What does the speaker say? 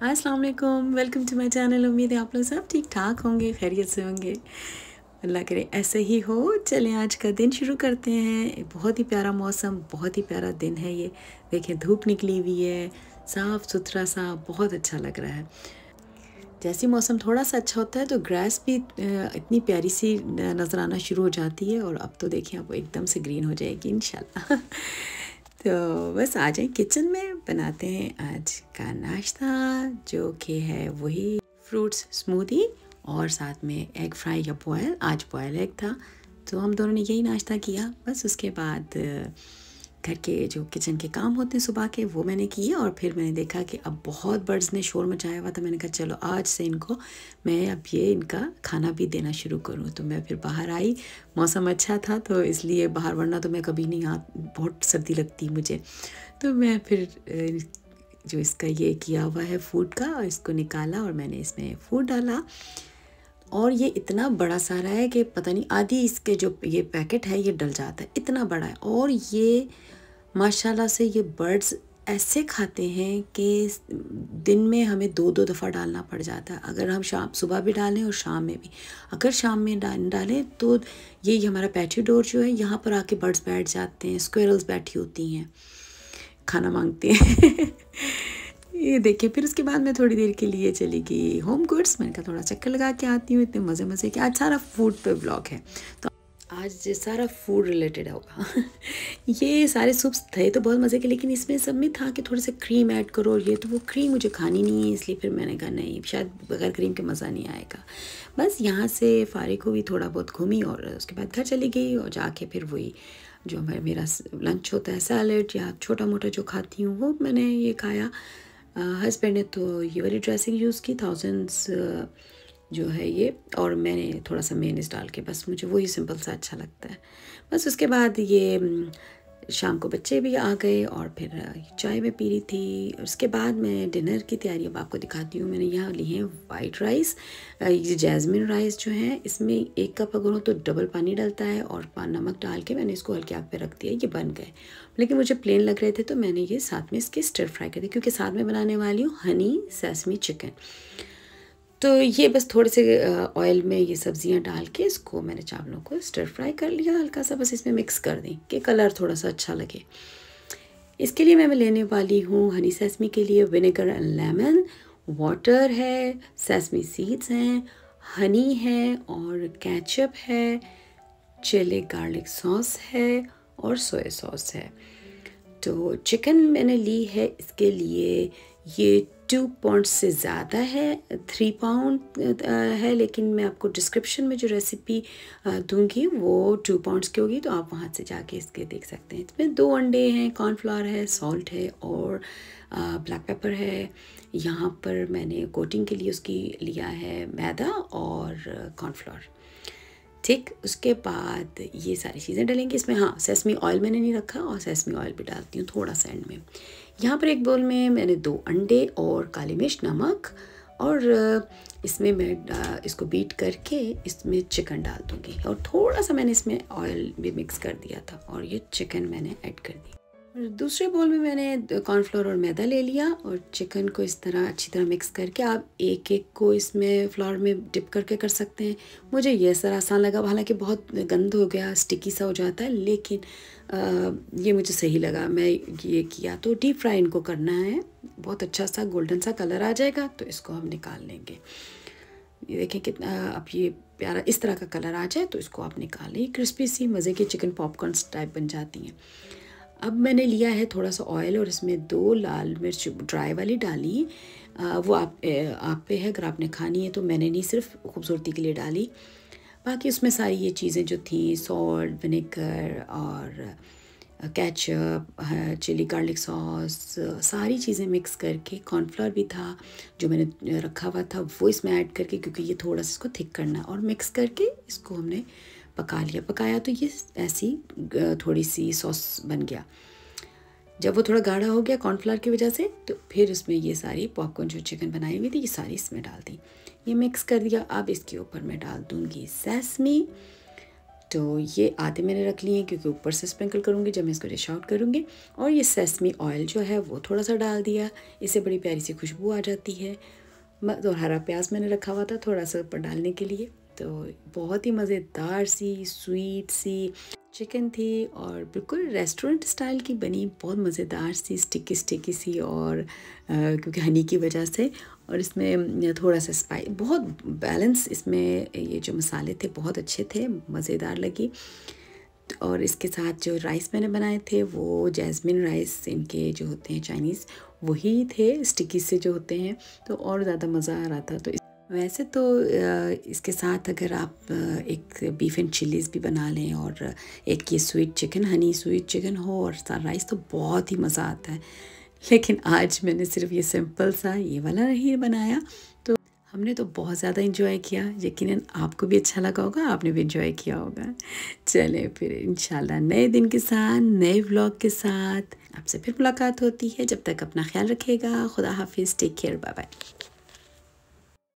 हाय अस्सलाम वालेकुम, welcome to my channel. उम्मीद है आप लोग सब ठीक ठाक होंगे, खैरियत से होंगे, अल्लाह करे ऐसे ही हो। चलें आज का दिन शुरू करते हैं। बहुत ही प्यारा मौसम, बहुत ही प्यारा दिन है ये। देखिए धूप निकली हुई है, साफ़ सुथरा सा, बहुत अच्छा लग रहा है। जैसे मौसम थोड़ा सा अच्छा होता है तो ग्रास भी इतनी प्यारी सी नज़र आना शुरू हो जाती है, और अब तो देखिए आप एकदम से ग्रीन हो जाएगी इंशाल्लाह। तो बस आ जाए किचन में, बनाते हैं आज का नाश्ता, जो कि है वही फ्रूट्स स्मूदी और साथ में एग फ्राई या बॉयल। आज बॉयल एग था तो हम दोनों ने यही नाश्ता किया। बस उसके बाद घर के जो किचन के काम होते हैं सुबह के, वो मैंने किए। और फिर मैंने देखा कि अब बहुत बर्ड्स ने शोर मचाया हुआ था, मैंने कहा चलो आज से इनको मैं अब ये इनका खाना भी देना शुरू करूं। तो मैं फिर बाहर आई, मौसम अच्छा था तो इसलिए बाहर, वरना तो मैं कभी नहीं आती, बहुत सर्दी लगती मुझे। तो मैं फिर जो इसका ये किया हुआ है फूड का, और इसको निकाला और मैंने इसमें फूड डाला। और ये इतना बड़ा सारा है कि पता नहीं आधी इसके जो ये पैकेट है ये डल जाता है, इतना बड़ा है। और ये माशाल्लाह से ये बर्ड्स ऐसे खाते हैं कि दिन में हमें दो दो दफ़ा डालना पड़ जाता है। अगर हम सुबह भी डालें और शाम में भी, अगर शाम में डालें तो ये हमारा पैटी डोर जो है यहाँ पर आके बर्ड्स बैठ जाते हैं। स्क्वेरल्स बैठी होती हैं, खाना मांगते हैं। ये देखिए। फिर उसके बाद मैं थोड़ी देर के लिए चली गई होम गुड्स, मैंने कहा थोड़ा चक्कर लगा के आती हूँ। इतने मज़े मज़े के आज सारा फूड पे ब्लॉग है, तो आज सारा फूड रिलेटेड होगा। ये सारे सूप्स थे तो बहुत मज़े के, लेकिन इसमें सब में था कि थोड़ा सा क्रीम ऐड करो, ये तो वो क्रीम मुझे खानी नहीं है, इसलिए फिर मैंने कहा नहीं, शायद बगैर क्रीम के मज़ा नहीं आएगा। बस यहाँ से फारिग हुई, थोड़ा बहुत घूमी और उसके बाद घर चली गई। और जाके फिर वही जो हमारा मेरा लंच होता है, सैलेड या छोटा मोटा जो खाती हूँ, वो मैंने ये खाया। हस्बैंड ने तो ये वाली ड्रेसिंग यूज़ की, थाउजेंड्स जो है ये, और मैंने थोड़ा सा मेयोनीज़ डाल के, बस मुझे वही सिंपल सा अच्छा लगता है। बस उसके बाद ये शाम को बच्चे भी आ गए और फिर चाय में पी रही थी। उसके बाद मैं डिनर की तैयारी अब आपको दिखाती हूँ। मैंने यहाँ लिए हैं वाइट राइस, ये जैस्मिन राइस जो है, इसमें 1 कप अगर हो तो डबल पानी डालता है, और नमक डाल के मैंने इसको हल्की आग पे रख दिया। ये बन गए, लेकिन मुझे प्लेन लग रहे थे तो मैंने ये साथ में इसके स्टर फ्राई कर दिए, क्योंकि साथ में बनाने वाली हूँ हनी सेसमी चिकन। तो ये बस थोड़े से ऑयल में ये सब्जियां डाल के इसको मैंने चावलों को स्टर फ्राई कर लिया हल्का सा, बस इसमें मिक्स कर दें कि कलर थोड़ा सा अच्छा लगे। इसके लिए मैं लेने वाली हूँ हनी सेसमी के लिए विनेगर एंड लेमन, वाटर है, सेसमी सीड्स हैं, हनी है और केचप है, चिली गार्लिक सॉस है और सोया सॉस है। तो चिकन मैंने ली है, इसके लिए ये 2 पौंड से ज़्यादा है, 3 पाउंड है, लेकिन मैं आपको डिस्क्रिप्शन में जो रेसिपी दूंगी वो 2 पाउंड्स की होगी, तो आप वहाँ से जाके इसके देख सकते हैं। इसमें 2 अंडे हैं, कॉर्नफ्लावर है, सॉल्ट है और ब्लैक पेपर है। यहाँ पर मैंने कोटिंग के लिए उसकी लिया है मैदा और कॉर्नफ्लावर। ठीक, उसके बाद ये सारी चीज़ें डालेंगे इसमें। हाँ, सेसमी ऑयल मैंने नहीं रखा, और सेसमी ऑयल भी डालती हूँ थोड़ा सा एंड में। यहाँ पर एक बाउल में मैंने 2 अंडे और काली मिर्च, नमक, और इसमें मैं इसको बीट करके इसमें चिकन डाल दूँगी, और थोड़ा सा मैंने इसमें ऑयल भी मिक्स कर दिया था, और ये चिकन मैंने ऐड कर दी। और दूसरे बाउल में मैंने कॉर्नफ्लोर और मैदा ले लिया, और चिकन को इस तरह अच्छी तरह मिक्स करके आप एक एक को इसमें फ्लावर में डिप करके कर सकते हैं। मुझे ये सर आसान लगा, हालांकि बहुत गंद हो गया, स्टिकी सा हो जाता है, लेकिन ये मुझे सही लगा, मैं ये किया। तो डीप फ्राई इनको करना है, बहुत अच्छा सा गोल्डन सा कलर आ जाएगा तो इसको हम निकाल लेंगे। ये देखें कितना अब ये प्यारा इस तरह का कलर आ जाए तो इसको आप निकाल लें। क्रिस्पी सी मज़े की चिकन पॉपकॉर्न टाइप बन जाती हैं। अब मैंने लिया है थोड़ा सा ऑयल, और इसमें 2 लाल मिर्च ड्राई वाली डाली, वो आप पे है, अगर आपने खानी है तो, मैंने नहीं, सिर्फ खूबसूरती के लिए डाली। बाकी उसमें सारी ये चीज़ें जो थी, सॉल्ट, विनेगर और केचप, चिली गार्लिक सॉस, सारी चीज़ें मिक्स करके, कॉर्नफ्लावर भी था जो मैंने रखा हुआ था वो इसमें ऐड करके, क्योंकि ये थोड़ा सा इसको थिक करना, और मिक्स करके इसको हमने पका लिया। पकाया तो ये ऐसी थोड़ी सी सॉस बन गया। जब वो थोड़ा गाढ़ा हो गया कॉर्नफ्लावर की वजह से, तो फिर उसमें ये सारी पॉपकॉर्न जो चिकन बनाई हुई थी ये सारी इसमें डाल दी, ये मिक्स कर दिया। अब इसके ऊपर मैं डाल दूँगी सेसमी, तो ये आधे मैंने रख लिए हैं क्योंकि ऊपर से स्प्रिंकल करूँगी जब मैं इसको डिश आउट करूँगी। और ये सेसमी ऑयल जो है वो थोड़ा सा डाल दिया, इससे बड़ी प्यारी सी खुशबू आ जाती है। और हरा प्याज मैंने रखा हुआ था थोड़ा सा ऊपर डालने के लिए। तो बहुत ही मज़ेदार सी स्वीट सी चिकन थी और बिल्कुल रेस्टोरेंट स्टाइल की बनी, बहुत मज़ेदार सी स्टिकी सी और क्योंकि हनी की वजह से। और इसमें थोड़ा सा स्पाइस, बहुत बैलेंस इसमें ये जो मसाले थे बहुत अच्छे थे, मज़ेदार लगी। और इसके साथ जो राइस मैंने बनाए थे वो जैस्मिन राइस इनके जो होते हैं चाइनीज़ वही थे, स्टिकी से जो होते हैं, तो और ज़्यादा मज़ा आ रहा था। तो वैसे तो इसके साथ अगर आप एक बीफ एंड चिलीज़ भी बना लें और एक ये sweet chicken, honey sweet chicken हो और साथ राइस, तो बहुत ही मज़ा आता है। लेकिन आज मैंने सिर्फ ये सिंपल सा ये वाला नहीं बनाया, तो हमने तो बहुत ज़्यादा इंजॉय किया। यकीनन आपको भी अच्छा लगा होगा, आपने भी इंजॉय किया होगा। चलें फिर इंशाल्लाह नए दिन के साथ, नए व्लॉग के साथ आपसे फिर मुलाकात होती है। जब तक अपना ख्याल रखिएगा। खुदा हाफिज़, टेक केयर, बाय बाय।